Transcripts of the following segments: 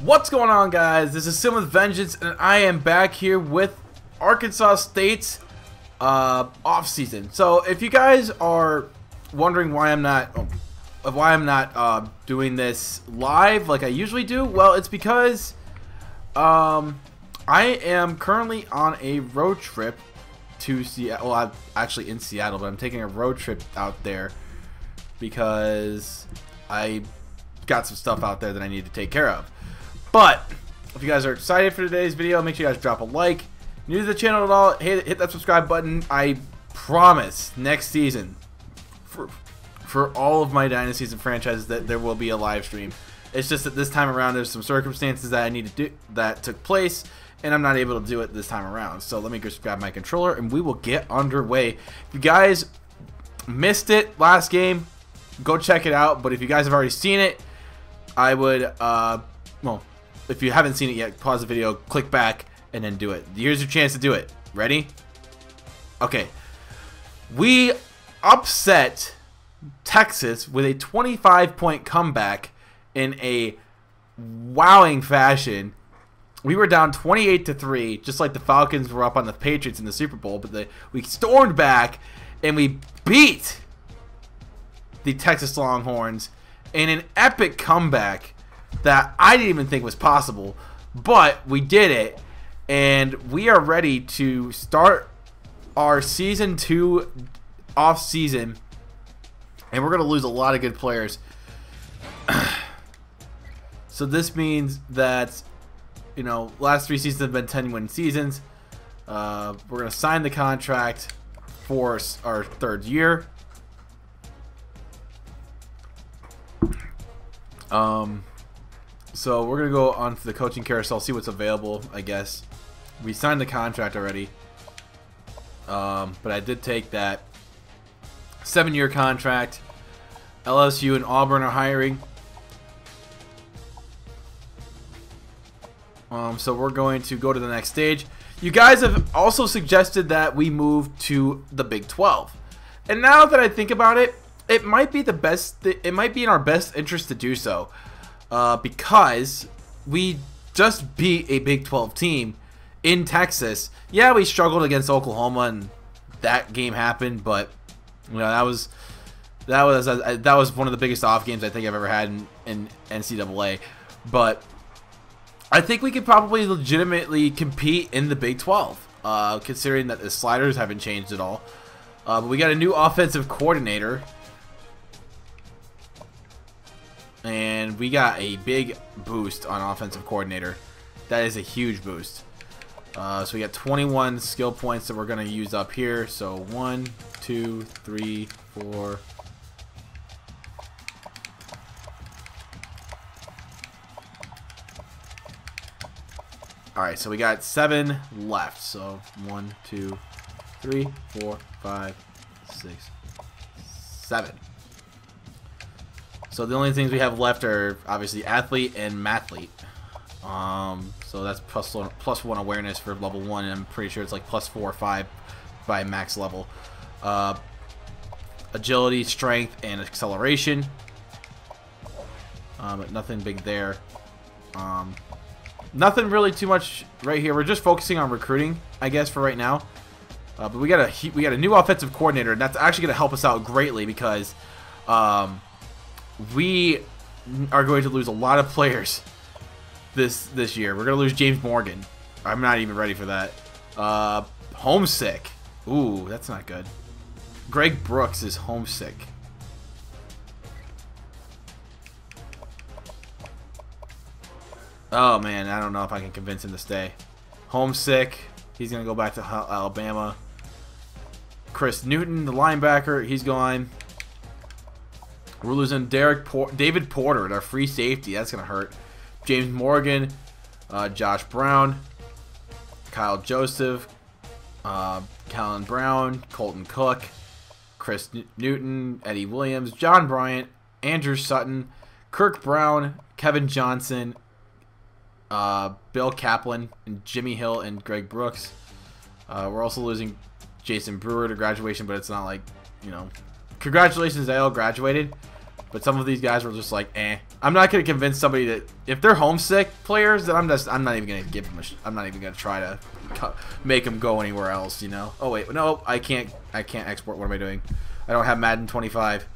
What's going on, guys? This is Sim with Vengeance, and I am back here with Arkansas State's offseason. So if you guys are wondering why I'm not doing this live like I usually do, well, it's because I am currently on a road trip to Seattle. Well, I'm actually in Seattle, but I'm taking a road trip out there because I got some stuff out there that I need to take care of. But if you guys are excited for today's video, make sure you guys drop a like. New to the channel at all, hit that subscribe button. I promise next season, for all of my dynasties and franchises, that there will be a live stream. It's just that this time around, there's some circumstances that I need to do that took place, and I'm not able to do it this time around. So let me just grab my controller, and we will get underway. If you guys missed it last game, go check it out. But if you guys have already seen it, I would well, if you haven't seen it yet, pause the video, click back, and then do it. Here's your chance to do it. Ready? Okay. We upset Texas with a 25-point comeback in a wowing fashion. We were down 28-3, just like the Falcons were up on the Patriots in the Super Bowl, but we stormed back, and we beat the Texas Longhorns in an epic comeback that I didn't even think was possible, but we did it, and we are ready to start our season 2 off season, and we're gonna lose a lot of good players. So this means that, you know, last 3 seasons have been 10-win seasons. We're gonna sign the contract for our 3rd year. So we're going to go on to the coaching carousel, see what's available, I guess. We signed the contract already, but I did take that 7-year contract. LSU and Auburn are hiring. So we're going to go to the next stage. You guys have also suggested that we move to the Big 12. And now that I think about it, it might be the best. It might be in our best interest to do so. Because we just beat a Big 12 team in Texas. Yeah, we struggled against Oklahoma, and that game happened. But you know, that was one of the biggest off games I think I've ever had in NCAA. But I think we could probably legitimately compete in the Big 12, considering that the sliders haven't changed at all. But we got a new offensive coordinator. And we got a big boost on offensive coordinator. That is a huge boost. So we got 21 skill points that we're going to use up here. So 1, 2, 3, 4. Alright, so we got 7 left. So 1, 2, 3, 4, 5, 6, 7. So the only things we have left are obviously athlete and mathlete. So that's plus one awareness for level 1, and I'm pretty sure it's like +4 or 5 by max level. Agility, strength, and acceleration. But nothing big there. Nothing really too much right here. We're just focusing on recruiting, I guess, for right now. But we got a new offensive coordinator, and that's actually going to help us out greatly because. We are going to lose a lot of players this year. We're going to lose James Morgan. I'm not even ready for that. Homesick. Ooh, that's not good. Greg Brooks is homesick. Oh, man. I don't know if I can convince him to stay. Homesick. He's going to go back to Alabama. Chris Newton, the linebacker. He's gone. We're losing David Porter at our free safety. That's going to hurt. James Morgan, Josh Brown, Kyle Joseph, Callan Brown, Colton Cook, Chris Newton, Eddie Williams, John Bryant, Andrew Sutton, Kirk Brown, Kevin Johnson, Bill Kaplan, and Jimmy Hill and Greg Brooks. We're also losing Jason Brewer to graduation, but it's not like, you know... Congratulations, they all graduated. But some of these guys were just like, eh. I'm not gonna convince somebody that if they're homesick players, that I'm not even gonna give them. I'm not even gonna try to make them go anywhere else. You know? Oh wait, no, I can't export. What am I doing? I don't have Madden 25.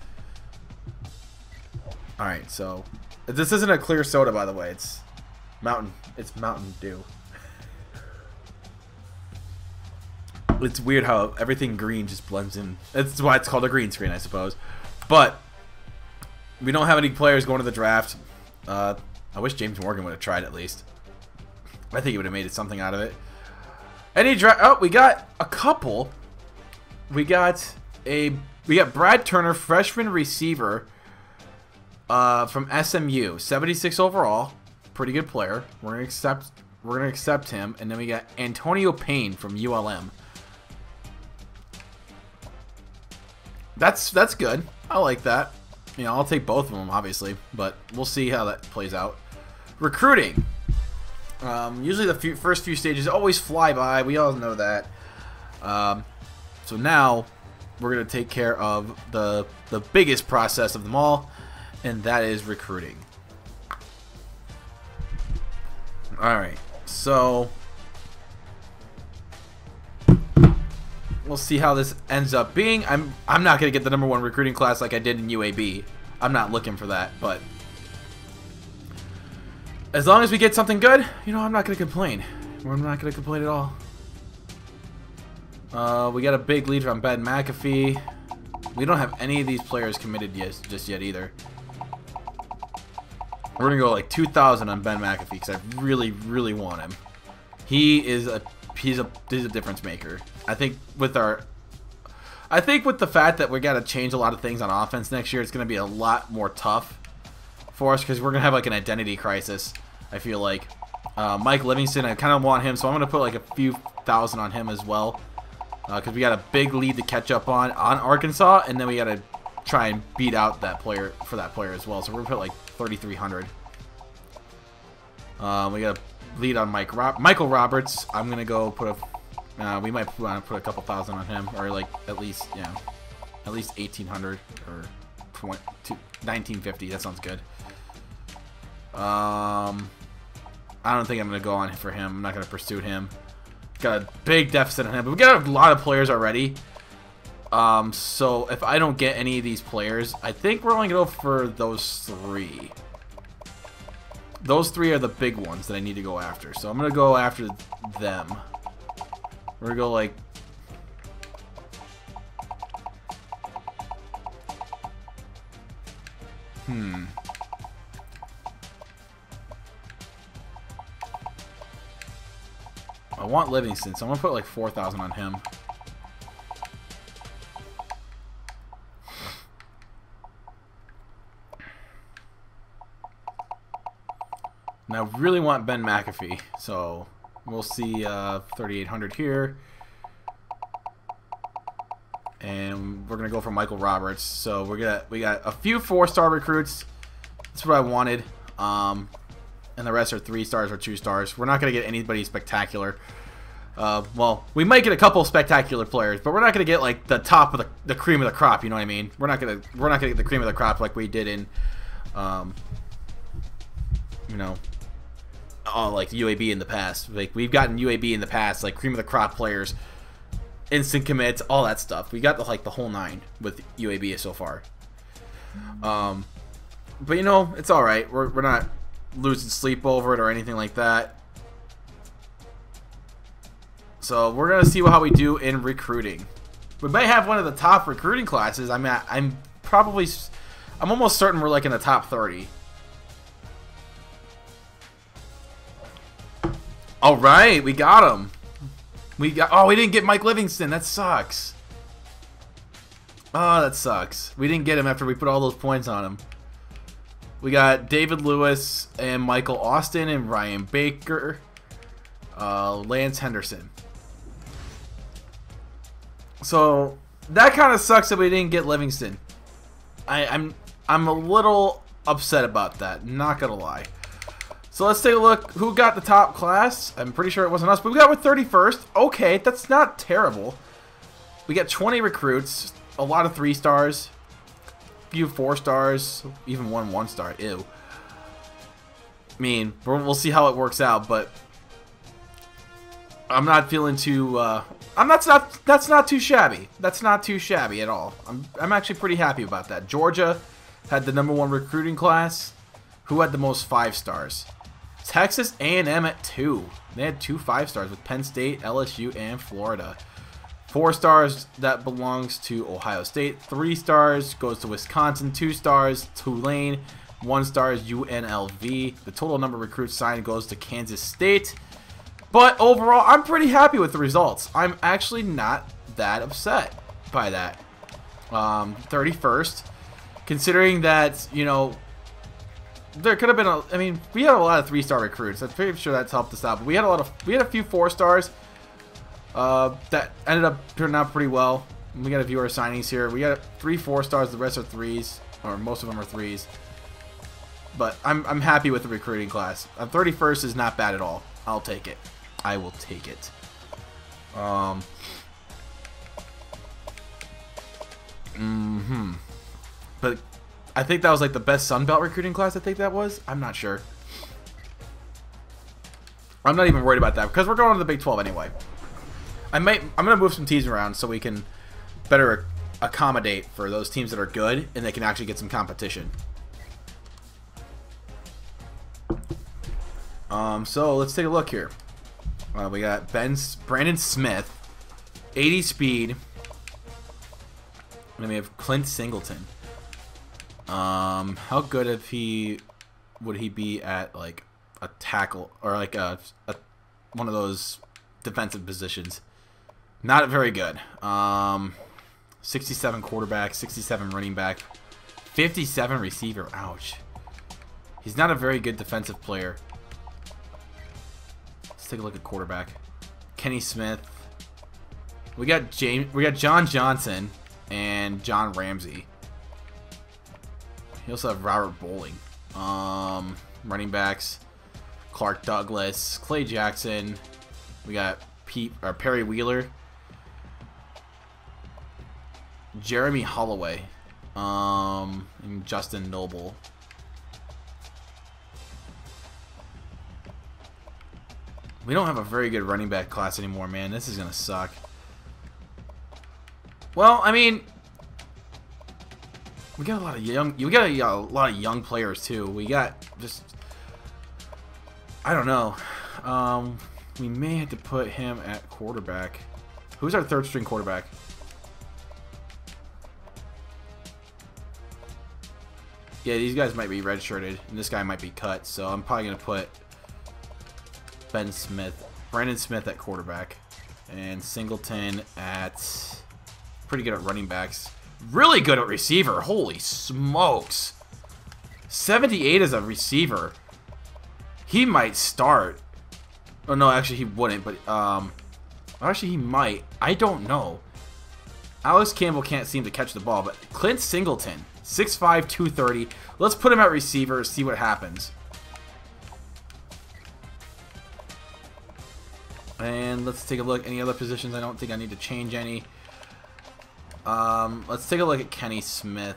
All right, so this isn't a clear soda, by the way. It's Mountain Dew. It's weird how everything green just blends in. That's why it's called a green screen, I suppose. But we don't have any players going to the draft. I wish James Morgan would have tried at least. I think he would have made something out of it. Any draft? Oh, we got a couple. We got Brad Turner, freshman receiver from SMU, 76 overall, pretty good player. We're gonna accept him, and then we got Antonio Payne from ULM. That's good. I like that. You know, I'll take both of them, obviously, but we'll see how that plays out. Recruiting. Usually the first few stages always fly by. We all know that. So now we're going to take care of the biggest process of them all, and that is recruiting. All right. So we'll see how this ends up being. I'm not going to get the #1 recruiting class like I did in UAB. I'm not looking for that, but as long as we get something good, you know, I'm not going to complain. We're not going to complain at all. We got a big lead from Ben McAfee. We don't have any of these players committed yet, just yet either. We're going to go like 2,000 on Ben McAfee because I really, really want him. He is a... He's a difference maker. I think with the fact that we got to change a lot of things on offense next year, it's going to be a lot more tough for us because we're going to have like an identity crisis. I feel like Mike Livingston, I kind of want him, so I'm going to put like a few thousand on him as well because we got a big lead to catch up on Arkansas, and then we got to try and beat out that player for that player as well. So we're going to put like 3,300. We got to lead on Michael Roberts. I'm gonna go put a. We might want to put a couple thousand on him, or like at least, you know, at least 1,800 or 1,950. That sounds good. I don't think I'm gonna go on for him. I'm not gonna pursue him. Got a big deficit on him, but we got a lot of players already. So if I don't get any of these players, I think we're only gonna go for those three. Those three are the big ones that I need to go after. So I'm going to go after them. We're going to go like... I want Livingston, so I'm going to put like 4,000 on him. And I really want Ben McAfee, so we'll see 3,800 here. And we're going to go for Michael Roberts. So we got a few 4-star recruits. That's what I wanted. And the rest are 3 stars or 2 stars. We're not going to get anybody spectacular. Well, we might get a couple spectacular players, but we're not going to get like the top of the cream of the crop, you know what I mean? We're not going to get the cream of the crop like we did in you know, like UAB in the past. Like we've gotten UAB in the past, like cream of the crop players, instant commits, all that stuff. We got like the whole nine with UAB so far. But you know, it's all right. We're not losing sleep over it or anything like that. So we're gonna see how we do in recruiting. We may have one of the top recruiting classes. I mean, I'm almost certain we're like in the top 30. All right, we got him. Oh, we didn't get Mike Livingston. That sucks. Oh, that sucks. We didn't get him after we put all those points on him. We got David Lewis and Michael Austin and Ryan Baker, Lance Henderson. So that kind of sucks that we didn't get Livingston. I'm a little upset about that. Not gonna lie. So let's take a look who got the top class. I'm pretty sure it wasn't us, but we got with 31st. Okay, that's not terrible. We got 20 recruits, a lot of 3 stars. few 4 stars, even 1 1-star. Ew. I mean, we'll see how it works out, but I'm not feeling too. That's not too shabby. That's not too shabby at all. I'm actually pretty happy about that. Georgia had the #1 recruiting class. Who had the most 5 stars? Texas A&M at 2. They had 2 5-stars with Penn State, LSU, and Florida. 4 stars, that belongs to Ohio State. 3 stars goes to Wisconsin. 2 stars, Tulane. 1 star is UNLV. The total number of recruits signed goes to Kansas State. But overall, I'm pretty happy with the results. I'm actually not that upset by that. 31st. Considering that, you know, there could have been a, I mean, we had a lot of 3-star recruits. I'm pretty sure that's helped us out. But we had a few 4 stars that ended up turning out pretty well. We got a few of our signings here. We got 3 4-stars. The rest are 3s, or most of them are 3s. But I'm happy with the recruiting class. 31st is not bad at all. I'll take it. I will take it. But I think that was like the best Sun Belt recruiting class. I think that was. I'm not sure. I'm not even worried about that because we're going to the Big 12 anyway. I'm gonna move some teams around so we can better accommodate for those teams that are good and they can actually get some competition. So let's take a look here. We got Brandon Smith, 80 speed. And we have Clint Singleton. How good if he would he be at like a tackle or like a one of those defensive positions? Not very good. 67 quarterback, 67 running back, 57 receiver. Ouch. He's not a very good defensive player. Take a look at quarterback. Kenny Smith. We got John Johnson and John Ramsey. He also have Robert Bowling. Running backs. Clark Douglas, Clay Jackson. We got Perry Wheeler. Jeremy Holloway. And Justin Noble. We don't have a very good running back class anymore, man. This is going to suck. Well, I mean, we got a lot of young players too. We got just I don't know. We may have to put him at quarterback. Who's our third string quarterback? Yeah, these guys might be redshirted and this guy might be cut, so I'm probably going to put Brandon Smith at quarterback, and Singleton at pretty good at running backs. Really good at receiver. Holy smokes. 78 as a receiver. He might start. Oh no, actually he wouldn't, but actually he might. I don't know. Alex Campbell can't seem to catch the ball, but Clint Singleton, 6'5", 230. Let's put him at receiver, see what happens. And let's take a look. Any other positions? I don't think I need to change any. Let's take a look at Kenny Smith.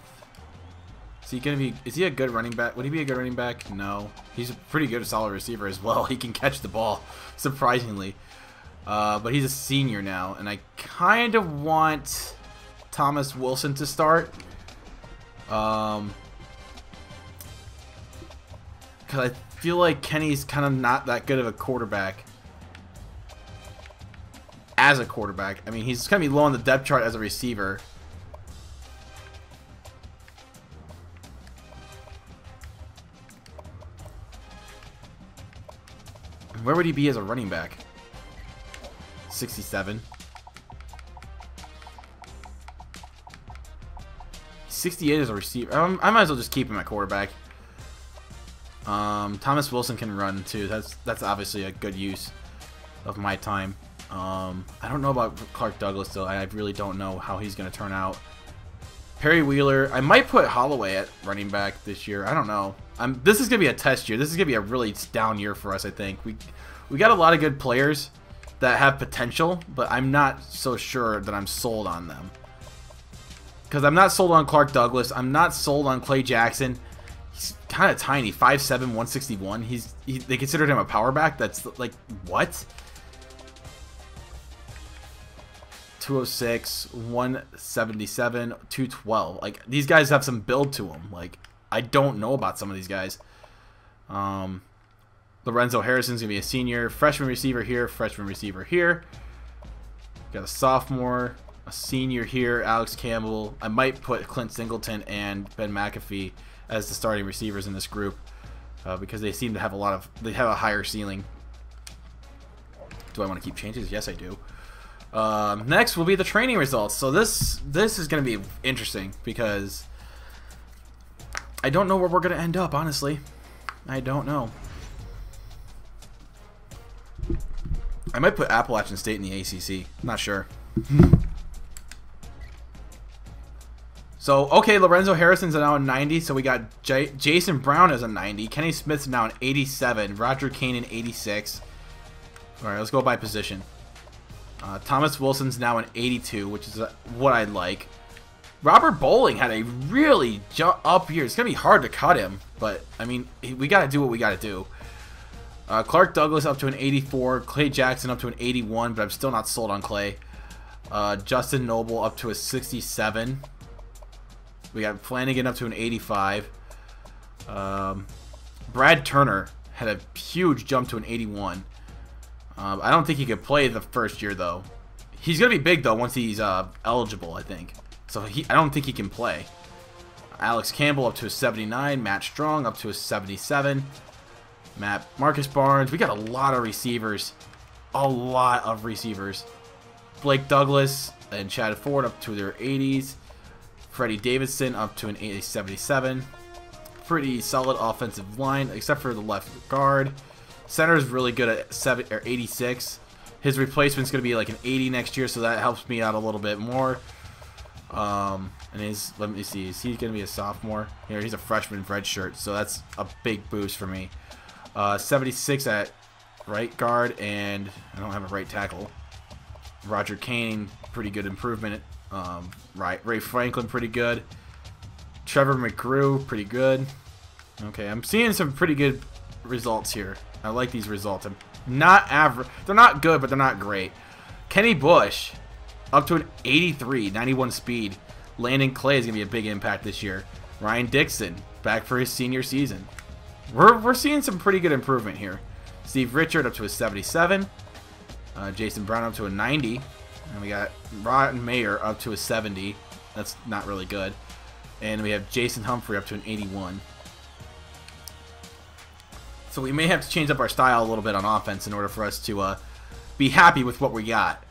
Is he a good running back? Would he be a good running back? No. He's a pretty good solid receiver as well. He can catch the ball, surprisingly. But he's a senior now, and I kind of want Thomas Wilson to start. Because I feel like Kenny's kind of not that good of a quarterback. As a quarterback, I mean, he's going to be low on the depth chart as a receiver. Where would he be as a running back? 67. 68 as a receiver. I might as well just keep him at quarterback. Thomas Wilson can run too. That's obviously a good use of my time. I don't know about Clark Douglas though. I really don't know how he's going to turn out. Perry Wheeler. I might put Holloway at running back this year. I don't know. This is going to be a test year. This is going to be a really down year for us, I think. We got a lot of good players that have potential, but I'm not so sure that I'm sold on them. because I'm not sold on Clark Douglas. I'm not sold on Clay Jackson. He's kind of tiny, 5'7", 161. They considered him a power back. That's like, what? 206, 177, 212. Like, these guys have some build to them. Like, I don't know about some of these guys. Lorenzo Harrison's going to be a senior. Freshman receiver here, freshman receiver here. Got a sophomore, a senior here, Alex Campbell. I might put Clint Singleton and Ben McAfee as the starting receivers in this group because they seem to have they have a higher ceiling. Do I want to keep changes? Yes, I do. Next will be the training results. So this is going to be interesting because I don't know where we're going to end up, honestly. I don't know. I might put Appalachian State in the ACC. I'm not sure. So, okay, Lorenzo Harrison's now a 90, so we got Jason Brown as a 90. Kenny Smith's now an 87. Roger Kane an 86. All right, let's go by position. Thomas Wilson's now an 82, which is what I like. Robert Bowling had a really jump up year. It's going to be hard to cut him, but, I mean, we got to do what we got to do. Clark Douglas up to an 84. Clay Jackson up to an 81, but I'm still not sold on Clay. Justin Noble up to a 67. We got Flanagan up to an 85. Brad Turner had a huge jump to an 81. I don't think he could play the first year, though. He's going to be big, though, once he's eligible, I think. So I don't think he can play. Alex Campbell up to a 79. Matt Strong up to a 77. Marcus Barnes. We got a lot of receivers. A lot of receivers. Blake Douglas and Chad Ford up to their 80s. Freddie Davidson up to an 877. Pretty solid offensive line, except for the left guard. Center is really good at 86. His replacement's going to be like an 80 next year, so that helps me out a little bit more. And let me see, is he going to be a sophomore? Here, he's a freshman redshirt, so that's a big boost for me. 76 at right guard, and I don't have a right tackle. Roger Kane, pretty good improvement. Ray Franklin, pretty good. Trevor McGrew, pretty good. Okay, I'm seeing some pretty good results here. I like these results. I'm not average. They're not good, but they're not great. Kenny Bush, up to an 83, 91 speed. Landon Clay is going to be a big impact this year. Ryan Dixon, back for his senior season. We're seeing some pretty good improvement here. Steve Richard, up to a 77. Jason Brown, up to a 90. And we got Ron Mayer up to a 70. That's not really good. And we have Jason Humphrey up to an 81. So we may have to change up our style a little bit on offense in order for us to be happy with what we got.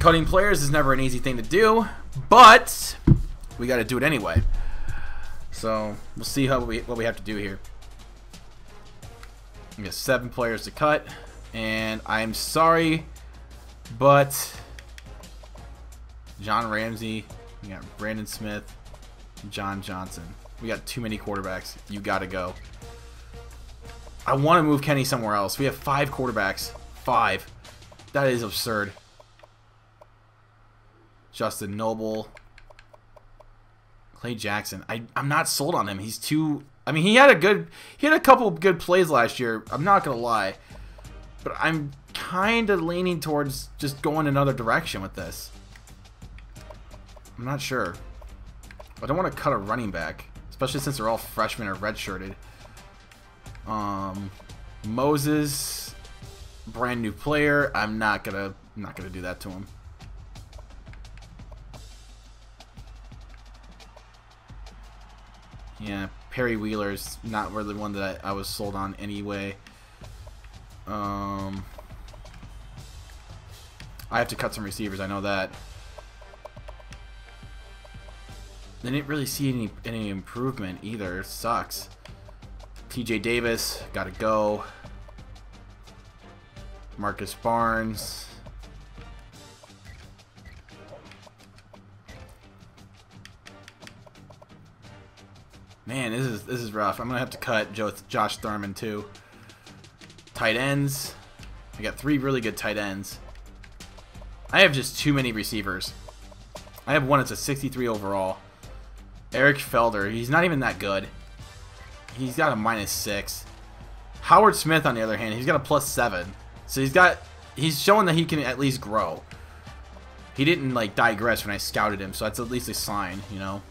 Cutting players is never an easy thing to do, but we got to do it anyway. So we'll see how what we have to do here. We got 7 players to cut, and I'm sorry, but John Ramsey, we got Brandon Smith, John Johnson. We got too many quarterbacks. You gotta go. I want to move Kenny somewhere else. We have 5 quarterbacks. 5. That is absurd. Justin Noble, Clay Jackson. I'm not sold on him. He's too. I mean, he had a couple good plays last year. I'm not gonna lie, but I'm kind of leaning towards just going another direction with this. I'm not sure. I don't want to cut a running back, especially since they're all freshmen or redshirted. Moses, brand new player. I'm not gonna do that to him. Yeah, Perry Wheeler's not really one that I was sold on anyway. I have to cut some receivers, I know that. They didn't really see any improvement either. It sucks. TJ Davis, gotta go. Marcus Barnes. Man, this is rough. I'm gonna have to cut Josh Thurman too. Tight ends. I got 3 really good tight ends. I have just too many receivers. I have one that's a 63 overall. Eric Felder, he's not even that good. He's got a -6. Howard Smith, on the other hand, he's got a +7. So he's showing that he can at least grow. He didn't like digress when I scouted him, so that's at least a sign, you know.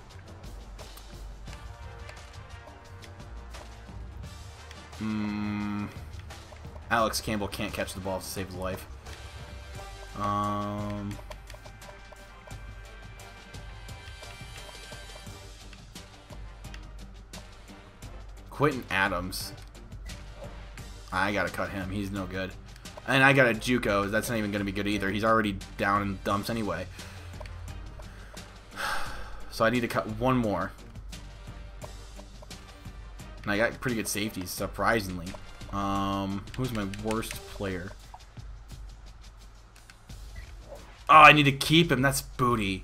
Alex Campbell can't catch the ball to save his life. Quentin Adams. I gotta cut him. He's no good. And I got a JUCO. That's not even gonna be good either. He's already down in dumps anyway. So I need to cut one more. And I got pretty good safeties, surprisingly. Who's my worst player? Oh, I need to keep him. That's booty.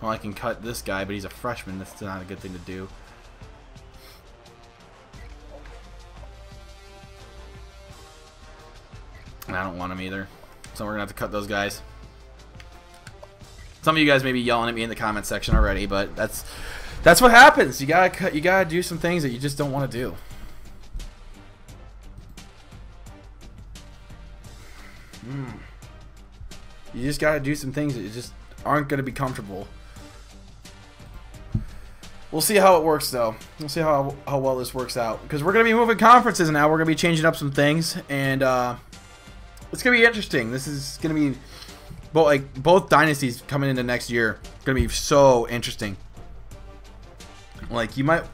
Well, I can cut this guy, but he's a freshman. That's not a good thing to do. And I don't want him either. So we're going to have to cut those guys. Some of you guys may be yelling at me in the comment section already, but that's what happens. You gotta cut. You gotta do some things that you just don't want to do. You just gotta do some things that you just aren't gonna be comfortable. We'll see how it works, though. We'll see how well this works out, because we're gonna be moving conferences now. We're gonna be changing up some things, and it's gonna be interesting. This is gonna be. But like both dynasties coming into next year, gonna be so interesting. Like you might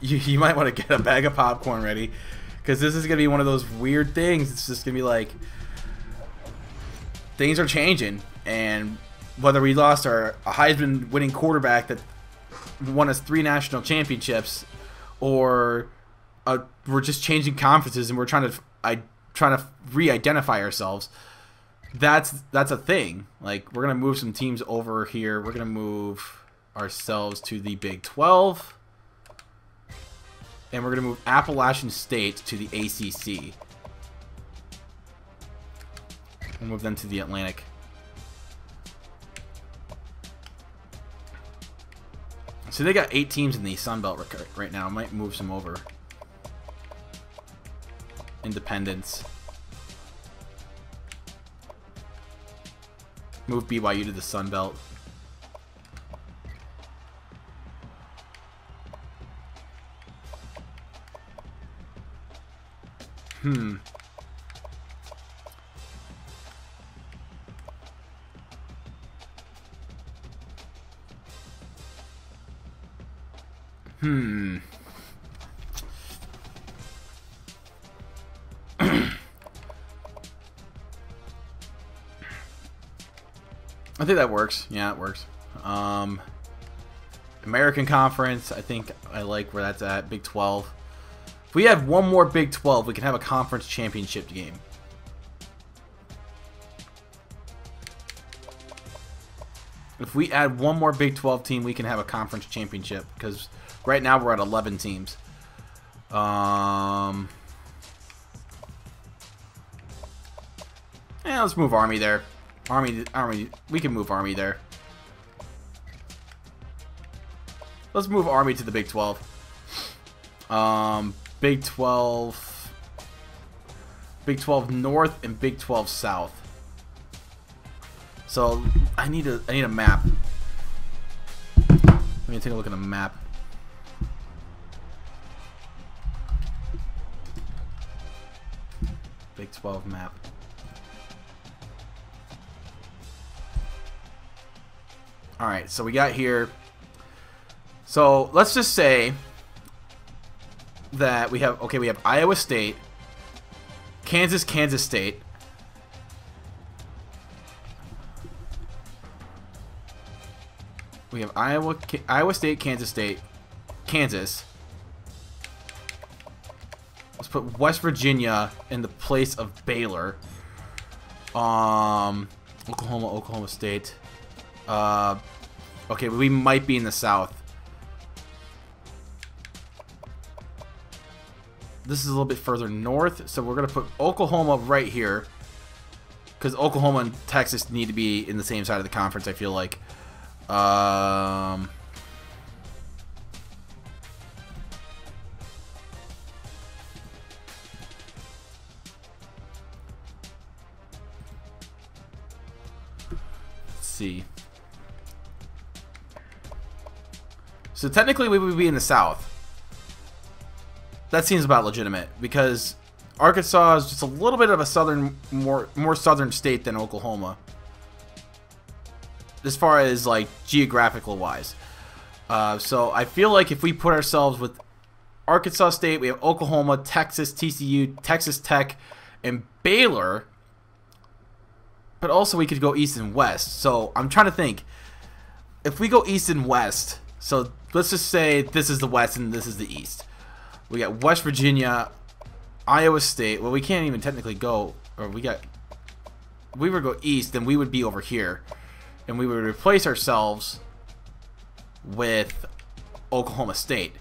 want to get a bag of popcorn ready, because this is gonna be one of those weird things. It's just gonna be like things are changing, and whether we lost our Heisman-winning quarterback that won us 3 national championships, or we're just changing conferences and we're trying to re-identify ourselves. That's a thing. Like, we're gonna move some teams over here. We're gonna move ourselves to the Big 12, and we're gonna move Appalachian State to the ACC. We'll move them to the Atlantic. So they got 8 teams in the Sun Belt right now. I might move some over. Independence. Move BYU to the Sun Belt. I think that works. Yeah, it works. American Conference, I think I like where that's at. Big 12. If we have one more Big 12, we can have a conference championship game. If we add one more Big 12 team, we can have a conference championship, because right now we're at 11 teams. Yeah, let's move Army there. Army, we can move Army there. Let's move Army to the Big 12. Big 12... Big 12 North and Big 12 South. So, I need a map. Let me take a look at the map. Big 12 map. Alright, so we got here. So let's just say that we have, okay, we have Iowa State, Kansas, Kansas State, we have Iowa State, Kansas. Let's put West Virginia in the place of Baylor. Oklahoma State. Okay, we might be in the South. This is a little bit further north, so we're going to put Oklahoma right here because Oklahoma and Texas need to be in the same side of the conference, I feel like. Let's see. So technically we would be in the south. That seems about legitimate because Arkansas is just a little bit of a southern, more southern state than Oklahoma, as far as like geographical wise. So I feel like if we put ourselves with Arkansas State, we have Oklahoma, Texas, TCU, Texas Tech, and Baylor. But also we could go east and west. So I'm trying to think if we go east and west. So let's just say this is the west and this is the east. We got West Virginia, Iowa State. Well, we can't even technically go, or we got, if we were to go east, then we would be over here, and we would replace ourselves with Oklahoma State.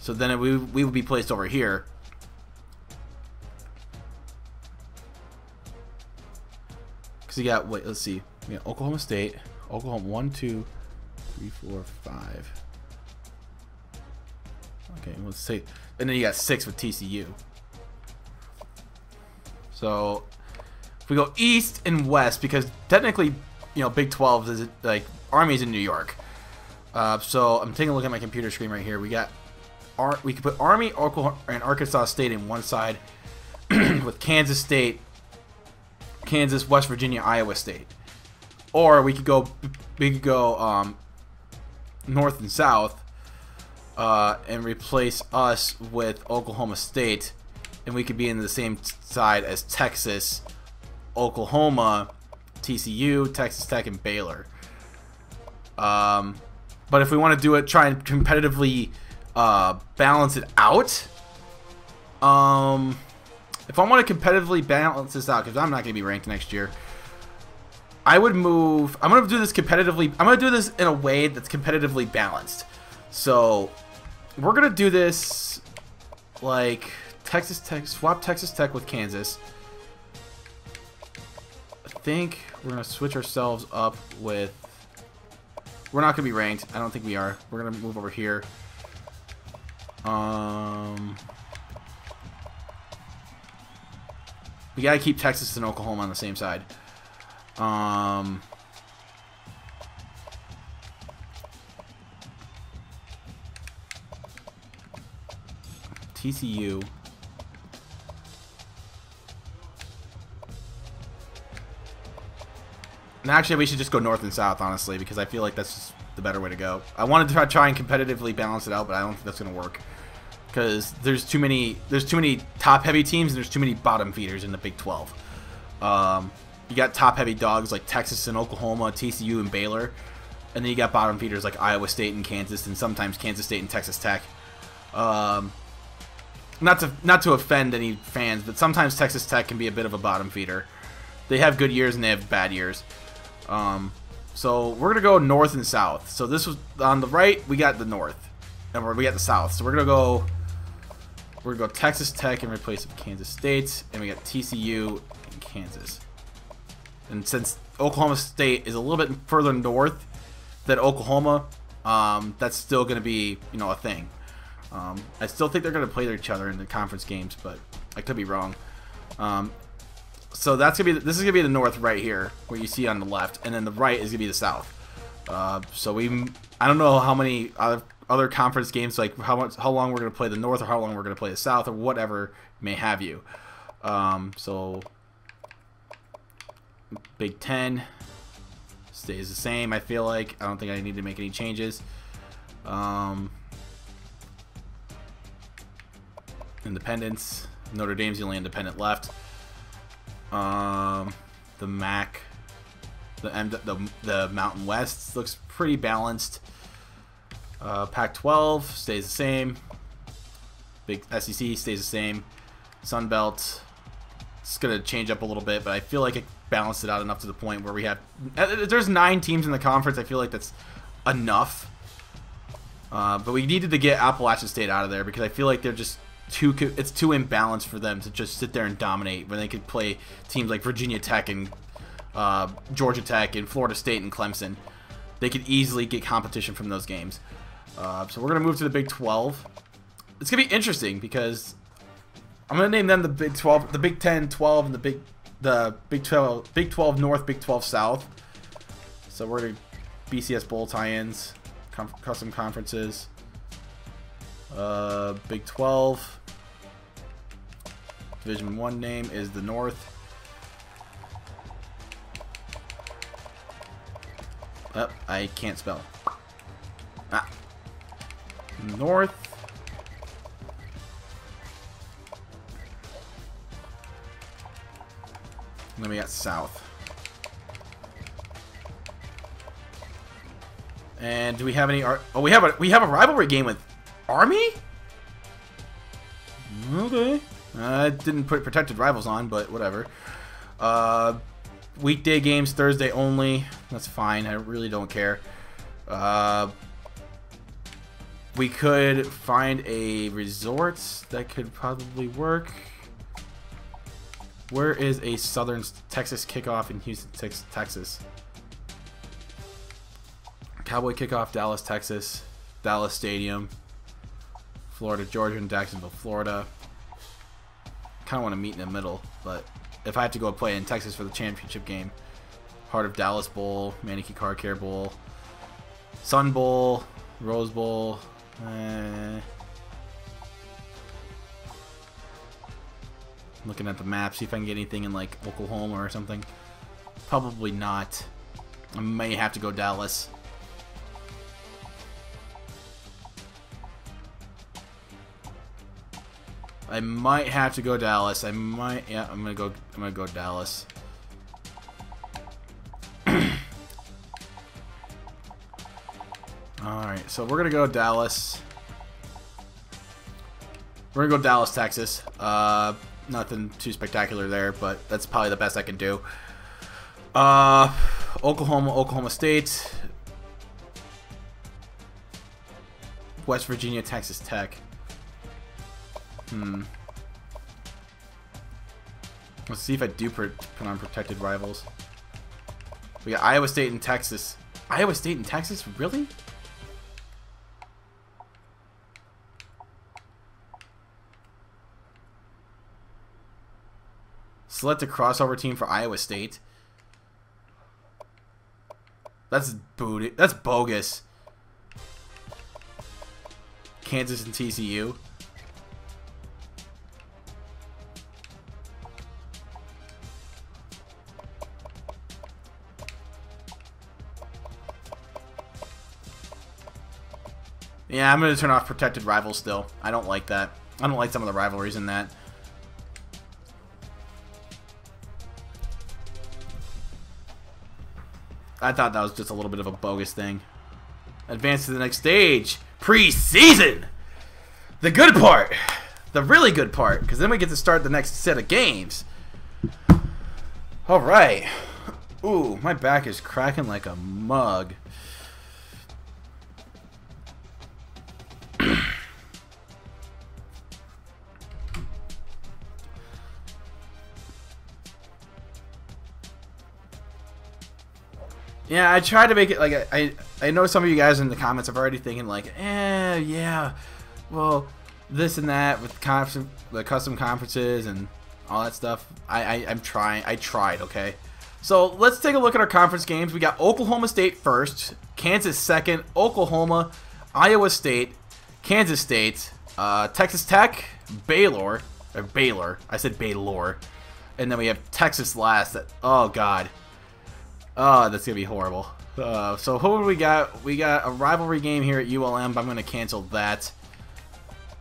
So then we would be placed over here. Cause we got, wait, let's see. We got Oklahoma State, Oklahoma 1, 2, 3, 4, 5. Okay, let's see. And then you got 6 with TCU. So if we go east and west, because technically, you know, Big 12 is like Army's in New York. So I'm taking a look at my computer screen right here. We got we could put Army, Oklahoma, and Arkansas State in one side with Kansas State, Kansas, West Virginia, Iowa State, or we could go north and south. And replace us with Oklahoma State, and we could be in the same side as Texas, Oklahoma, TCU, Texas Tech, and Baylor. But if we want to do it, try and competitively balance it out. If I want to competitively balance this out, because I'm not going to be ranked next year, I would move. I'm going to do this competitively. I'm going to do this in a way that's competitively balanced. So we're gonna do this like Texas Tech, swap Texas Tech with Kansas. I think we're gonna switch ourselves up with, we're not gonna be ranked, I don't think we are. We're gonna move over here. We gotta keep Texas and Oklahoma on the same side. TCU. And actually, we should just go north and south, honestly, because I feel like that's just the better way to go. I wanted to try and competitively balance it out, but I don't think that's going to work because there's too many top-heavy teams and there's too many bottom feeders in the Big 12. You got top-heavy dogs like Texas and Oklahoma, TCU and Baylor, and then you got bottom feeders like Iowa State and Kansas, and sometimes Kansas State and Texas Tech. Not to offend any fans, but sometimes Texas Tech can be a bit of a bottom feeder. They have good years and they have bad years. So we're gonna go north and south. So this was on the right. We got the north, and we got the south. So we're gonna go Texas Tech and replace it with Kansas State, and we got TCU and Kansas. And since Oklahoma State is a little bit further north than Oklahoma, that's still gonna be, you know, a thing. I still think they're going to play each other in the conference games, but I could be wrong. So that's gonna be this is gonna be the north right here, what you see on the left, and then the right is gonna be the south. So I don't know how many other conference games, like how long we're gonna play the north or how long we're gonna play the south or whatever may have you. So Big 10 stays the same. I feel like I don't think I need to make any changes. Independence. Notre Dame's the only independent left. The MAC, the Mountain West looks pretty balanced. Pac-12 stays the same. Big SEC stays the same. Sun Belt, it's gonna change up a little bit, but I feel like it balanced it out enough to the point where we have. There's 9 teams in the conference. I feel like that's enough. But we needed to get Appalachian State out of there because I feel like they're just it's too imbalanced for them to just sit there and dominate when they could play teams like Virginia Tech and Georgia Tech and Florida State and Clemson. They could easily get competition from those games. So we're going to move to the Big 12. It's going to be interesting because I'm going to name them the Big 12, the Big 10, 12, and the Big 12, Big 12 North, Big 12 South. So we're going to BCS Bowl tie-ins, custom conferences, Big 12. Division 1 name is the North. Oh, I can't spell. Ah. North. And then we got South. And do we have any? Oh, we have a rivalry game with Army. Okay, I didn't put protected rivals on, but whatever. Weekday games Thursday only. That's fine. I really don't care. We could find a resort that could probably work. Where is a Southern Texas kickoff in Houston, Texas? Cowboy kickoff, Dallas, Texas, Dallas Stadium, Florida, Georgia, and Jacksonville, Florida. Kind of want to meet in the middle, but if I have to go play in Texas for the championship game, Heart of Dallas Bowl, Manatee Car Care Bowl, Sun Bowl, Rose Bowl. Looking at the map, see if I can get anything in like Oklahoma or something. Probably not. I may have to go Dallas. I might have to go Dallas. I might. Yeah, I'm gonna go Dallas. All right, so we're gonna go Dallas. We're gonna go Dallas, Texas. Nothing too spectacular there, but that's probably the best I can do. Oklahoma, Oklahoma State, West Virginia, Texas Tech. Let's see if I do put on protected rivals. We got Iowa State and Texas. Iowa State and Texas? Really? Select a crossover team for Iowa State. That's booty. That's bogus. Kansas and TCU. Yeah, I'm going to turn off protected rivals still. I don't like that. I don't like some of the rivalries in that. I thought that was just a little bit of a bogus thing. Advance to the next stage. Preseason! The good part. The really good part. Because then we get to start the next set of games. Alright. Ooh, my back is cracking like a mug. Yeah, I tried to make it like I know some of you guys in the comments are already thinking like, yeah, well, this and that with the custom conferences and all that stuff. I tried, okay? So let's take a look at our conference games. We got Oklahoma State first, Kansas second, Oklahoma, Iowa State, Kansas State, Texas Tech, Baylor. I said Baylor, and then we have Texas last. Oh God. Oh, that's going to be horrible. So who do we got? We got a rivalry game here at ULM, but I'm going to cancel that.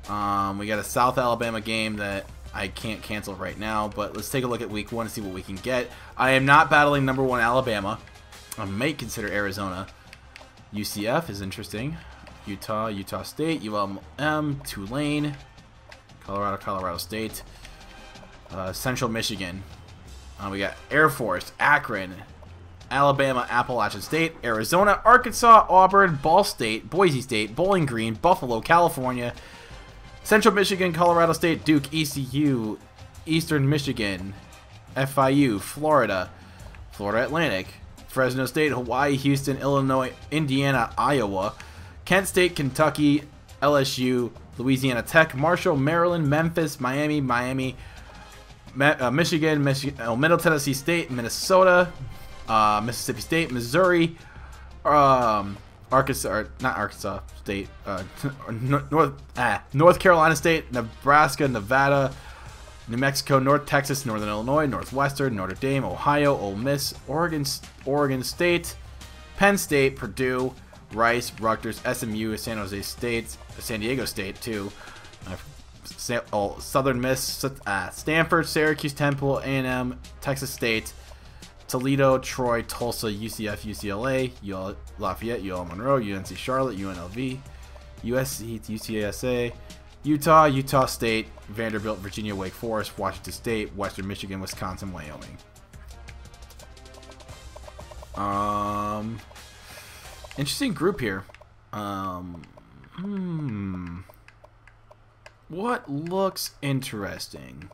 We got a South Alabama game that I can't cancel right now, but let's take a look at week one and see what we can get. I am not battling #1 Alabama. I may consider Arizona. UCF is interesting. Utah, Utah State, ULM, Tulane, Colorado, Colorado State, Central Michigan. We got Air Force, Akron, Alabama, Appalachian State, Arizona, Arkansas, Auburn, Ball State, Boise State, Bowling Green, Buffalo, California, Central Michigan, Colorado State, Duke, ECU, Eastern Michigan, FIU, Florida, Florida Atlantic, Fresno State, Hawaii, Houston, Illinois, Indiana, Iowa, Kent State, Kentucky, LSU, Louisiana Tech, Marshall, Maryland, Memphis, Miami, Michigan, Middle Tennessee State, Minnesota, Mississippi State, Missouri, North Carolina State, Nebraska, Nevada, New Mexico, North Texas, Northern Illinois, Northwestern, Notre Dame, Ohio, Ole Miss, Oregon State, Penn State, Purdue, Rice, Rutgers, SMU, San Jose State, San Diego State, too, Southern Miss, Stanford, Syracuse, Temple, A&M, Texas State, Toledo, Troy, Tulsa, UCF, UCLA, Lafayette, UL Monroe, UNC Charlotte, UNLV, USC, UTSA, Utah, Utah State, Vanderbilt, Virginia, Wake Forest, Washington State, Western Michigan, Wisconsin, Wyoming. Interesting group here. What looks interesting?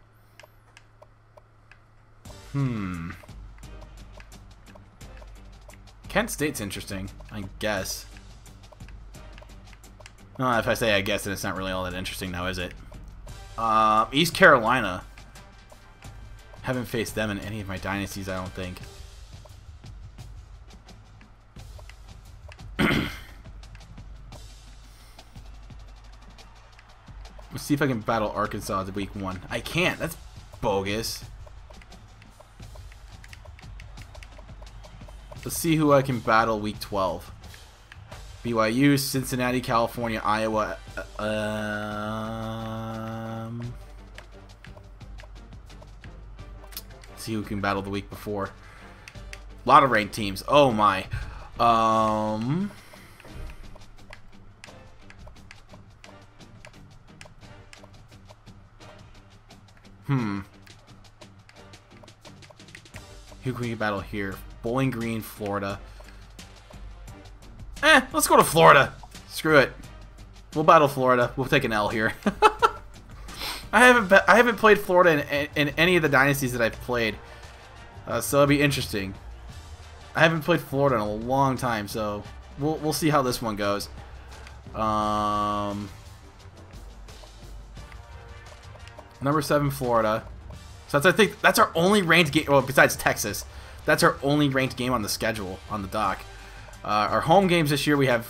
Kent State's interesting, I guess. If I say I guess, then it's not really all that interesting now, is it? East Carolina. Haven't faced them in any of my dynasties, I don't think. Let's see if I can battle Arkansas to week one. I can't. That's bogus. Let's see who I can battle week 12. BYU, Cincinnati, California, Iowa. Let's see who can battle the week before. A lot of ranked teams. Oh my. Who can we battle here? Bowling Green, Florida. Let's go to Florida. Screw it. We'll battle Florida. We'll take an L here. I haven't played Florida in any of the dynasties that I've played, so it'll be interesting. I haven't played Florida in a long time, so we'll see how this one goes. Number 7, Florida. So that's, I think that's our only ranked game. Well, besides Texas, that's our only ranked game on the schedule, on the dock. Our home games this year, we have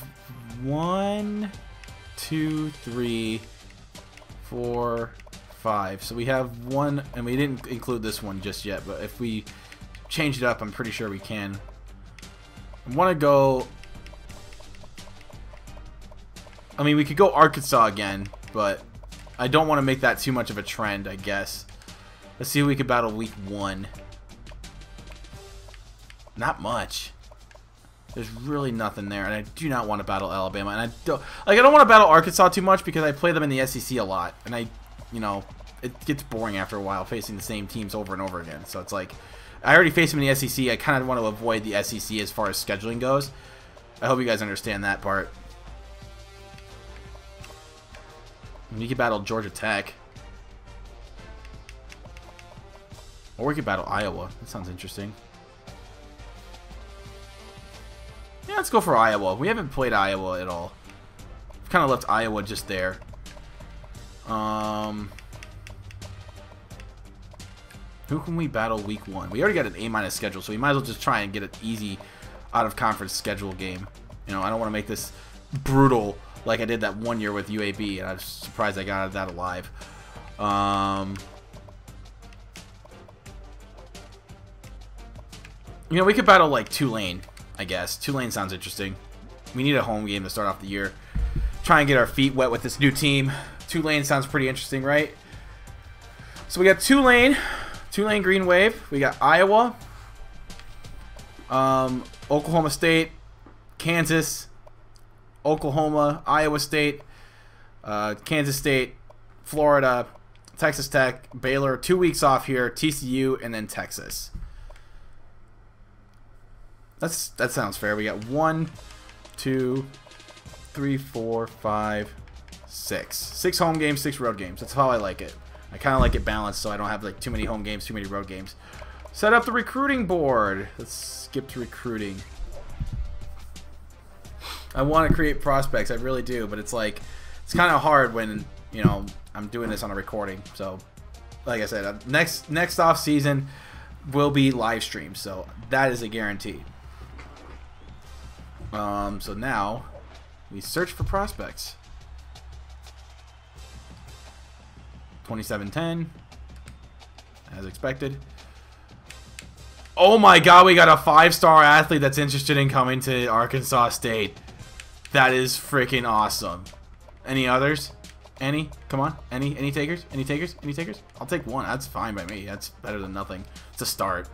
1, 2, 3, 4, 5. So we have one, and we didn't include this one just yet, but if we change it up, I'm pretty sure we can. I want to go... I mean, we could go Arkansas again, but I don't want to make that too much of a trend, I guess. Let's see who we could battle week 1. Not much. There's really nothing there, and I do not want to battle Alabama, and I don't want to battle Arkansas too much because I play them in the SEC a lot, and it gets boring after a while facing the same teams over and over again. So it's like, I already face them in the SEC. I kind of want to avoid the SEC as far as scheduling goes. I hope you guys understand that part. We could battle Georgia Tech, or we could battle Iowa. That sounds interesting. Yeah, let's go for Iowa. We haven't played Iowa at all. We've kind of left Iowa just there. Who can we battle week 1? We already got an A- schedule, so we might as well just try and get an easy out-of-conference schedule game. You know, I don't want to make this brutal like I did that one year with UAB, and I was surprised I got out of that alive. You know, we could battle, like, Tulane, I guess. Tulane sounds interesting. We need a home game to start off the year. Try and get our feet wet with this new team. Tulane sounds pretty interesting, right? So we got Tulane. Tulane Green Wave. We got Iowa. Oklahoma State. Kansas. Oklahoma, Iowa State, Kansas State, Florida, Texas Tech, Baylor, 2 weeks off here, TCU, and then Texas. That sounds fair. We got 1, 2, 3, 4, 5, six. Six home games, six road games. That's how I like it. I kind of like it balanced so I don't have like too many home games, too many road games. Set up the recruiting board. Let's skip to recruiting. I want to create prospects. I really do, but it's like it's kind of hard when, you know, I'm doing this on a recording. So, like I said, next off season will be live stream. So, that is a guarantee. So now we search for prospects. 2710 as expected. Oh my god, we got a 5-star athlete that's interested in coming to Arkansas State. That is freaking awesome. Any others? Any? Come on. Any takers? Any takers? Any takers? I'll take one. That's fine by me. That's better than nothing. It's a start.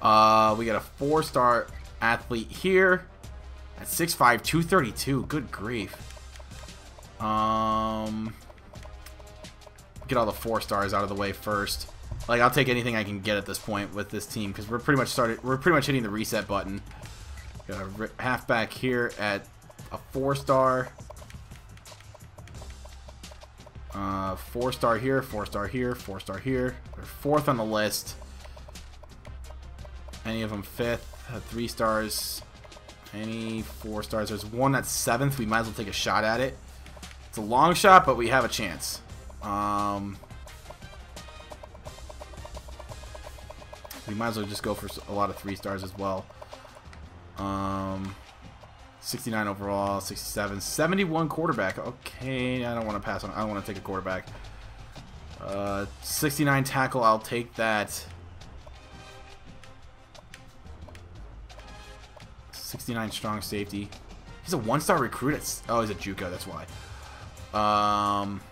We got a 4-star athlete here at 6'5", 232. Good grief. Get all the 4-stars out of the way first. Like, I'll take anything I can get at this point with this team because we're pretty much hitting the reset button. Got a halfback here at a 4-star. 4-star here, 4-star here, 4-star here. They're 4th on the list. Any of them 5th, 3 stars. Any 4 stars. There's one that's 7th. We might as well take a shot at it. It's a long shot, but we have a chance. We might as well just go for a lot of 3 stars as well. 69 overall, 67, 71 quarterback. Okay, I don't want to pass on. I don't want to take a quarterback. 69 tackle, I'll take that. 69 strong safety. He's a 1-star recruit. Oh, he's a JUCO, that's why. Um,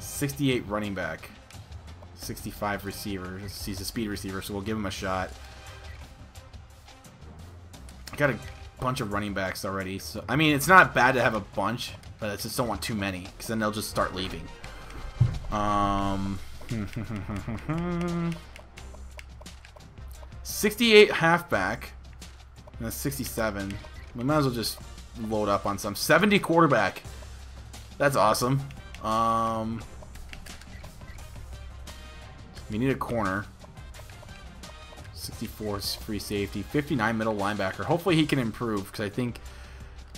68 running back, 65 receiver. He's a speed receiver, so we'll give him a shot. I got a bunch of running backs already, so I mean it's not bad to have a bunch, but I just don't want too many because then they'll just start leaving. Um, 68 halfback, and that's 67. We might as well just load up on some. 70 quarterback. That's awesome. We need a corner. 64 is free safety. 59 middle linebacker. Hopefully he can improve because I think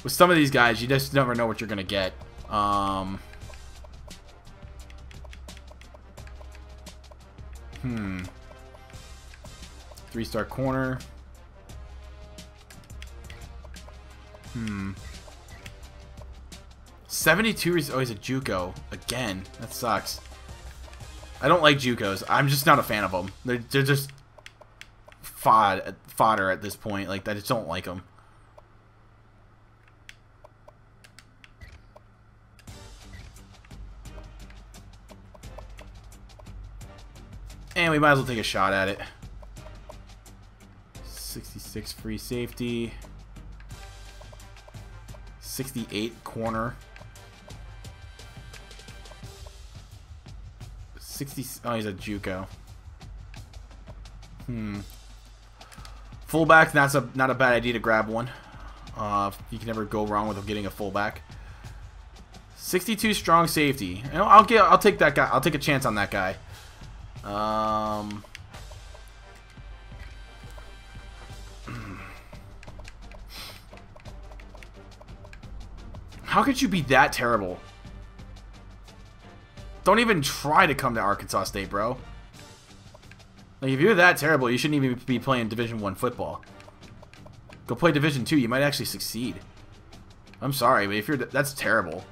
with some of these guys you just never know what you're gonna get. Hmm. 3-star corner. Hmm. 72 is always a JUCO again. That sucks. I don't like JUCOs. I'm just not a fan of them. They're just fodder at this point. Like I just don't like them. And we might as well take a shot at it. 66 free safety. 68 corner. 60. Oh, he's a JUCO. Hmm. Fullback. That's not a bad idea to grab one. You can never go wrong with getting a fullback. 62 strong safety. You know, I'll take that guy. I'll take a chance on that guy. How could you be that terrible? Don't even try to come to Arkansas State, bro. Like, if you're that terrible, you shouldn't even be playing Division I football. Go play Division II. You might actually succeed. I'm sorry, but if you're... That's terrible.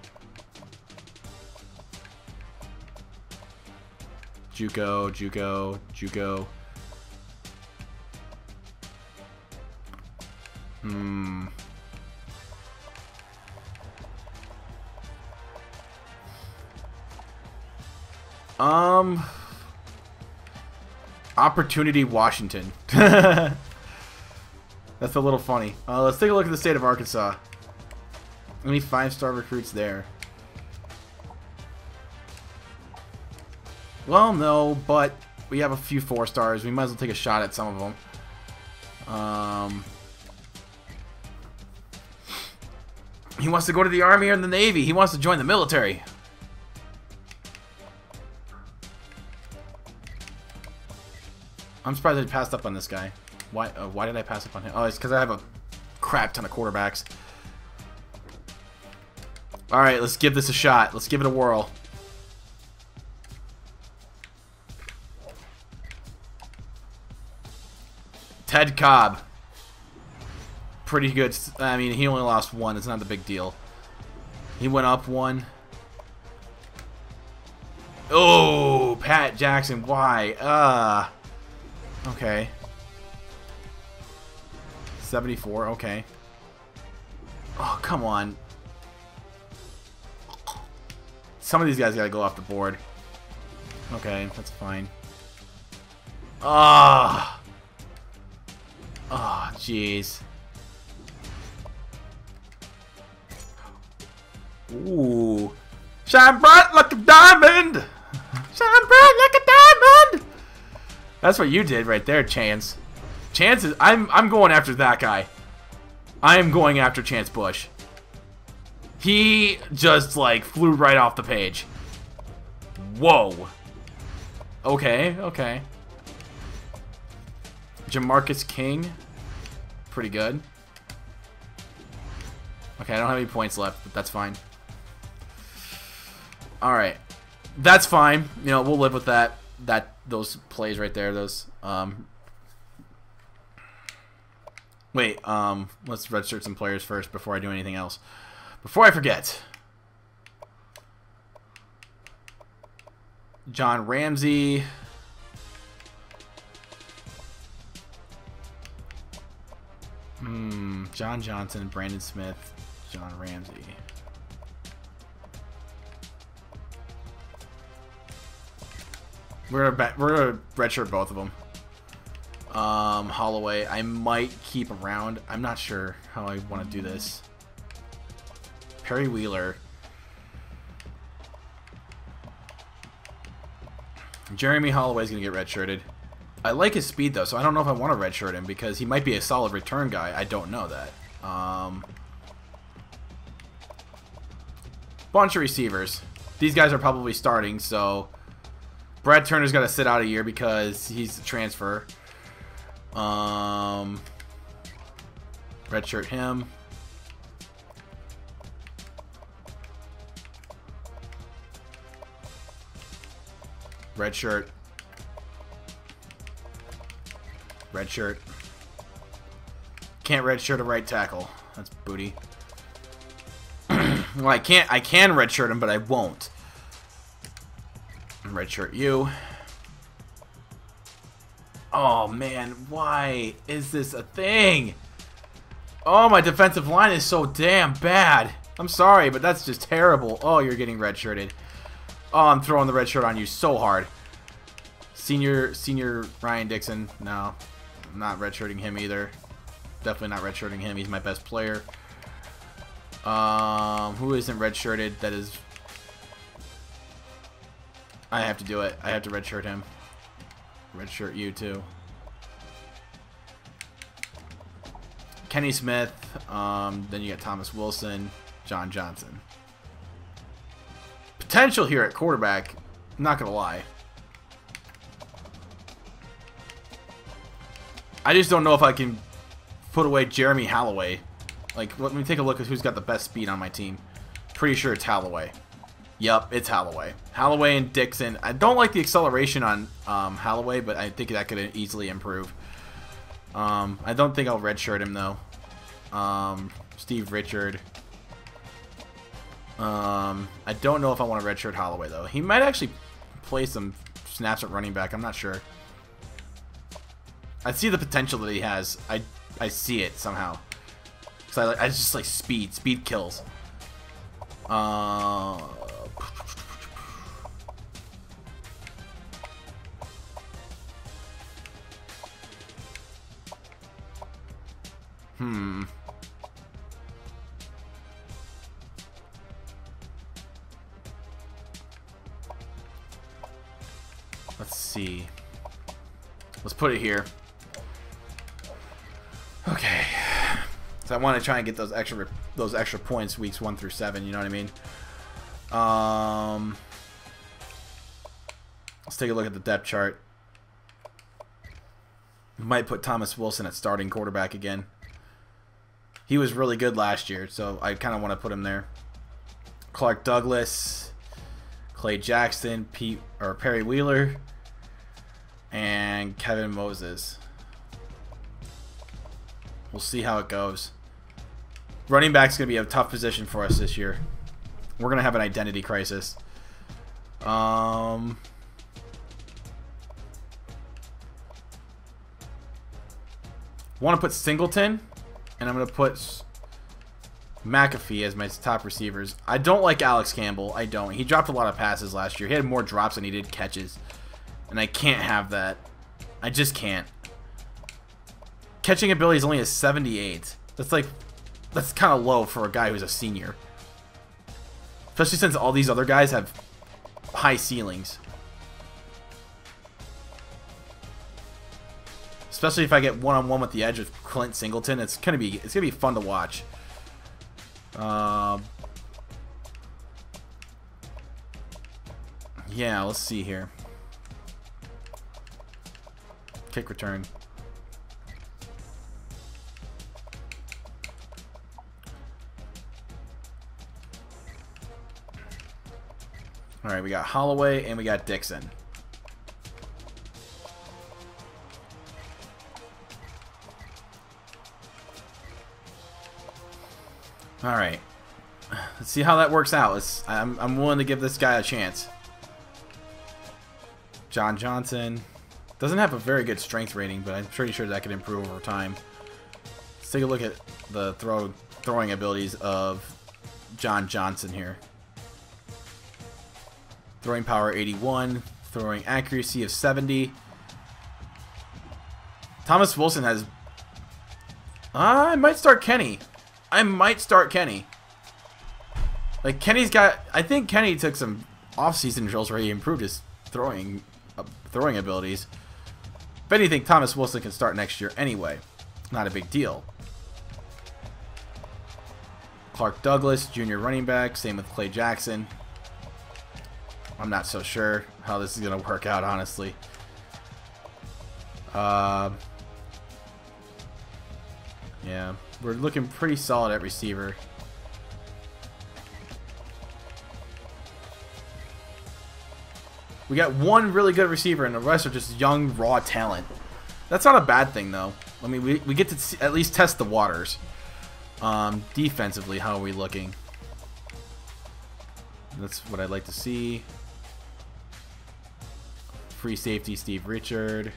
JUCO, JUCO, JUCO. Hmm... 'Opportunity Washington'. That's a little funny. Let's take a look at the state of Arkansas. Any 5-star recruits there? Well, no, but we have a few 4-stars. We might as well take a shot at some of them. He wants to go to the Army or the Navy. He wants to join the military. I'm surprised I passed up on this guy. Why did I pass up on him? Oh, it's because I have a crap ton of quarterbacks. Alright, let's give this a shot. Let's give it a whirl. Ted Cobb. Pretty good. I mean, he only lost one. It's not the big deal. He went up one. Oh, Pat Jackson. Why? Okay. 74. Okay. Oh, come on. Some of these guys gotta go off the board. Okay, that's fine. Ah. Oh, jeez. Ooh. Shine bright like a diamond! Shine bright like a diamond! That's what you did right there, Chance. Chance is... I'm going after that guy. I am going after Chance Bush. He just, like, flew right off the page. Whoa. Okay, okay. Jamarcus King. Pretty good. Okay, I don't have any points left, but that's fine. Alright. That's fine. You know, we'll live with that. Those plays right there, those let's redshirt some players first before I do anything else. Before I forget. John Ramsey. John Johnson, Brandon Smith, John Ramsey. We're gonna redshirt both of them. Holloway, I might keep around. I'm not sure how I want to do this. Perry Wheeler. Jeremy Holloway's gonna get redshirted. I like his speed though, so I don't know if I want to redshirt him because he might be a solid return guy. I don't know that. Bunch of receivers. These guys are probably starting, so... Brad Turner's got to sit out a year because he's a transfer. Redshirt him. Redshirt. Redshirt. Can't redshirt a right tackle. That's booty. Well, I can redshirt him, but I won't. Redshirt you. Oh man, why is this a thing? Oh, my defensive line is so damn bad. I'm sorry, but that's just terrible. Oh, you're getting redshirted. Oh, I'm throwing the redshirt on you so hard. Senior Ryan Dixon. No, I'm not redshirting him either. Definitely not redshirting him. He's my best player. Who isn't redshirted? That is. I have to do it. I have to redshirt him. Redshirt you too. Kenny Smith. Then you got Thomas Wilson, John Johnson. Potential here at quarterback. I'm not gonna lie. I just don't know if I can put away Jeremy Holloway. Like, let me take a look at who's got the best speed on my team. Pretty sure it's Holloway. Yep, it's Holloway. Holloway and Dixon. I don't like the acceleration on Holloway, but I think that could easily improve. I don't think I'll redshirt him, though. Steve Richard. I don't know if I want to redshirt Holloway, though. He might actually play some snaps at running back. I'm not sure. I see the potential that he has. I see it somehow. Because I just like speed. Speed kills. Let's see. Let's put it here. Okay. So I want to try and get those extra points weeks 1 through 7. You know what I mean? Let's take a look at the depth chart. Might put Thomas Wilson at starting quarterback again. He was really good last year, so I kind of want to put him there. Clark Douglas, Clay Jackson, Perry Wheeler, and Kevin Moses. We'll see how it goes. Running back's going to be a tough position for us this year. We're going to have an identity crisis. Want to put Singleton, and I'm going to put McAfee as my top receivers. I don't like Alex Campbell. I don't. He dropped a lot of passes last year. He had more drops than he did catches, and I can't have that. I just can't. Catching ability is only a 78. That's kind of low for a guy who's a senior. Especially since all these other guys have high ceilings. Especially if I get one-on-one with the edge with Clint Singleton, it's gonna be fun to watch. Yeah, let's see here. Kick return. All right, we got Holloway and we got Dixon. All right, let's see how that works out. I'm willing to give this guy a chance. John Johnson doesn't have a very good strength rating, but I'm pretty sure that could improve over time. Let's take a look at the throwing abilities of John Johnson here. Throwing power 81, throwing accuracy of 70. Thomas Wilson has. I might start Kenny. I might start Kenny. Like, Kenny's got... I think Kenny took some off-season drills where he improved his throwing abilities. If anything, Thomas Wilson can start next year anyway. Not a big deal. Clark Douglas, junior running back. Same with Clay Jackson. I'm not so sure how this is going to work out, honestly. Yeah. We're looking pretty solid at receiver. We got one really good receiver, and the rest are just young, raw talent. That's not a bad thing, though. I mean, we get to see, at least test the waters. Defensively, how are we looking? That's what I'd like to see. Free safety, Steve Richard.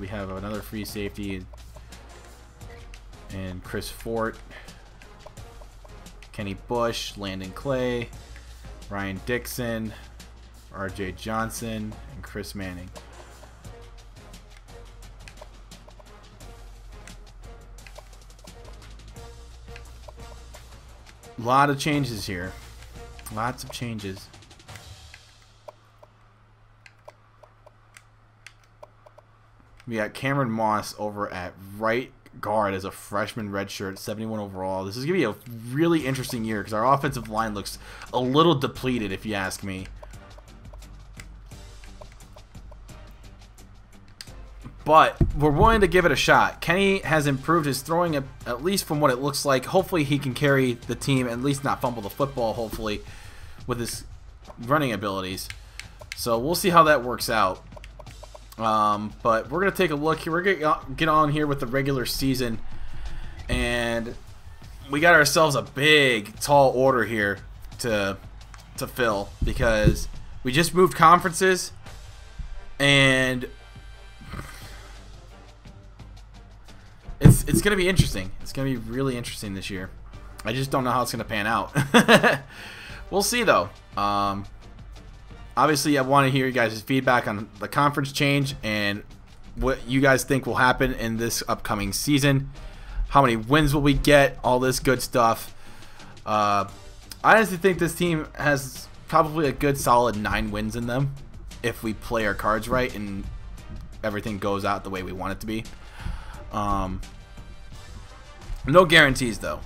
We have another free safety. And Chris Fort, Kenny Bush, Landon Clay, Ryan Dixon, RJ Johnson, and Chris Manning. A lot of changes here. Lots of changes. We got Cameron Moss over at right guard as a freshman redshirt, 71 overall. This is going to be a really interesting year because our offensive line looks a little depleted, if you ask me. But we're willing to give it a shot. Kenny has improved his throwing, at least from what it looks like. Hopefully he can carry the team, at least not fumble the football, hopefully, with his running abilities. So we'll see how that works out. But we're going to take a look here. We're going to get on here with the regular season. And we got ourselves a big, tall order here to fill. Because we just moved conferences. And it's going to be interesting. It's going to be really interesting this year. I just don't know how it's going to pan out. We'll see, though. Obviously, I want to hear you guys' feedback on the conference change and what you guys think will happen in this upcoming season. How many wins will we get? All this good stuff. I honestly think this team has probably a good solid 9 wins in them if we play our cards right and everything goes out the way we want it to be. No guarantees though.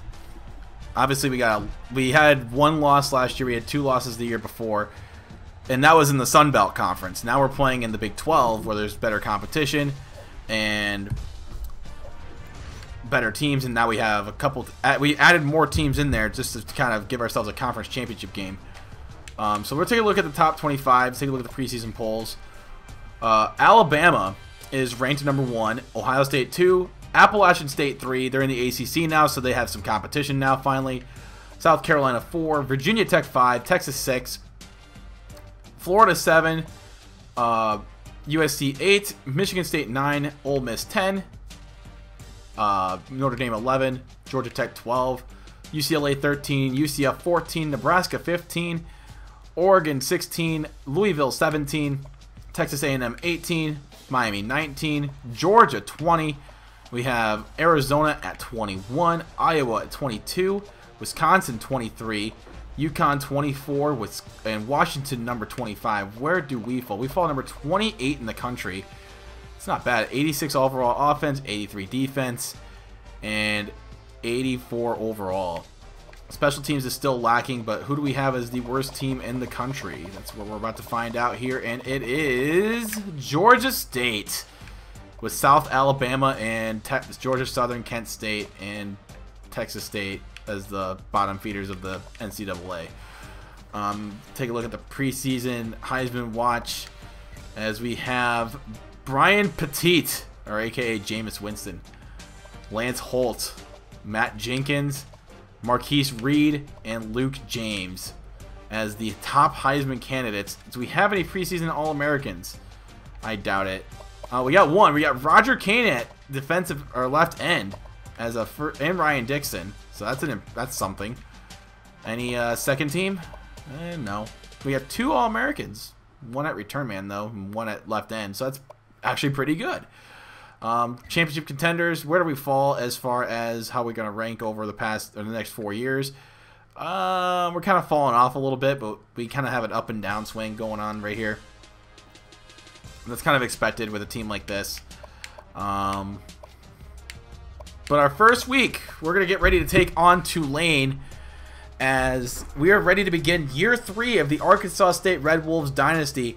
Obviously, we had one loss last year. We had two losses the year before, and that was in the Sun Belt Conference. Now we're playing in the Big 12, where there's better competition and better teams. And now we have a couple. We added more teams in there just to kind of give ourselves a conference championship game. So we're taking a look at the top 25. Take a look at the preseason polls. Alabama is ranked number 1. Ohio State 2. Appalachian State 3. They're in the ACC now, so they have some competition now finally. South Carolina 4, Virginia Tech 5, Texas 6, Florida 7, USC 8, Michigan State 9, Ole Miss 10, Notre Dame 11, Georgia Tech 12, UCLA 13, UCF 14, Nebraska 15, Oregon 16, Louisville 17, Texas A&M 18, Miami 19, Georgia 20. We have Arizona at 21, Iowa at 22, Wisconsin 23, UConn 24, and Washington number 25. Where do we fall? We fall number 28 in the country. It's not bad. 86 overall offense, 83 defense, and 84 overall. Special teams is still lacking, but who do we have as the worst team in the country? That's what we're about to find out here, and it is Georgia State, with South Alabama and Georgia Southern, Kent State, and Texas State as the bottom feeders of the NCAA. Take a look at the preseason Heisman watch as we have Brian Petit, or aka Jameis Winston, Lance Holt, Matt Jenkins, Marquise Reed, and Luke James as the top Heisman candidates. Do we have any preseason All-Americans? I doubt it. We got one. We got Roger Cain at defensive or left end, as and Ryan Dixon. So that's something. Any second team? No. We have 2 All-Americans. One at return man though, and one at left end. So that's actually pretty good. Championship contenders. Where do we fall as far as how we're gonna rank over the next 4 years? We're kind of falling off a little bit, but we kind of have an up and down swing going on right here. That's kind of expected with a team like this. But our first week, we're going to get ready to take on Tulane as we are ready to begin year 3 of the Arkansas State Red Wolves dynasty.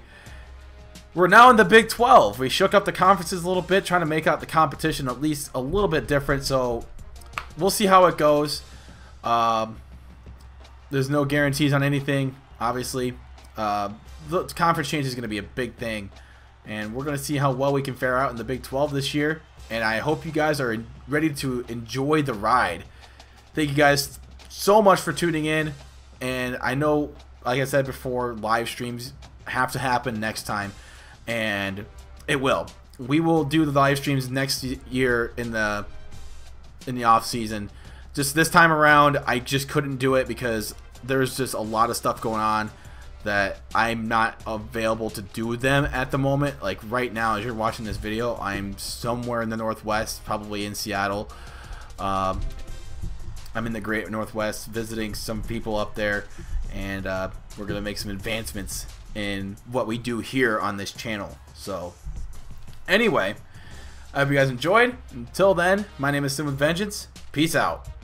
We're now in the Big 12. We shook up the conferences a little bit, trying to make out the competition at least a little bit different. So we'll see how it goes. There's no guarantees on anything, obviously. The conference change is going to be a big thing. And we're going to see how well we can fare out in the Big 12 this year. And I hope you guys are ready to enjoy the ride. Thank you guys so much for tuning in. And I know, like I said before, live streams have to happen next time. And it will. We will do the live streams next year in the off season. Just this time around, I just couldn't do it because there's just a lot of stuff going on that I'm not available to do them at the moment. Like right now, as you're watching this video, I'm somewhere in the Northwest, probably in Seattle. I'm in the Great Northwest visiting some people up there, and we're gonna make some advancements in what we do here on this channel. So anyway, I hope you guys enjoyed. Until then, my name is Sim with Vengeance. Peace out.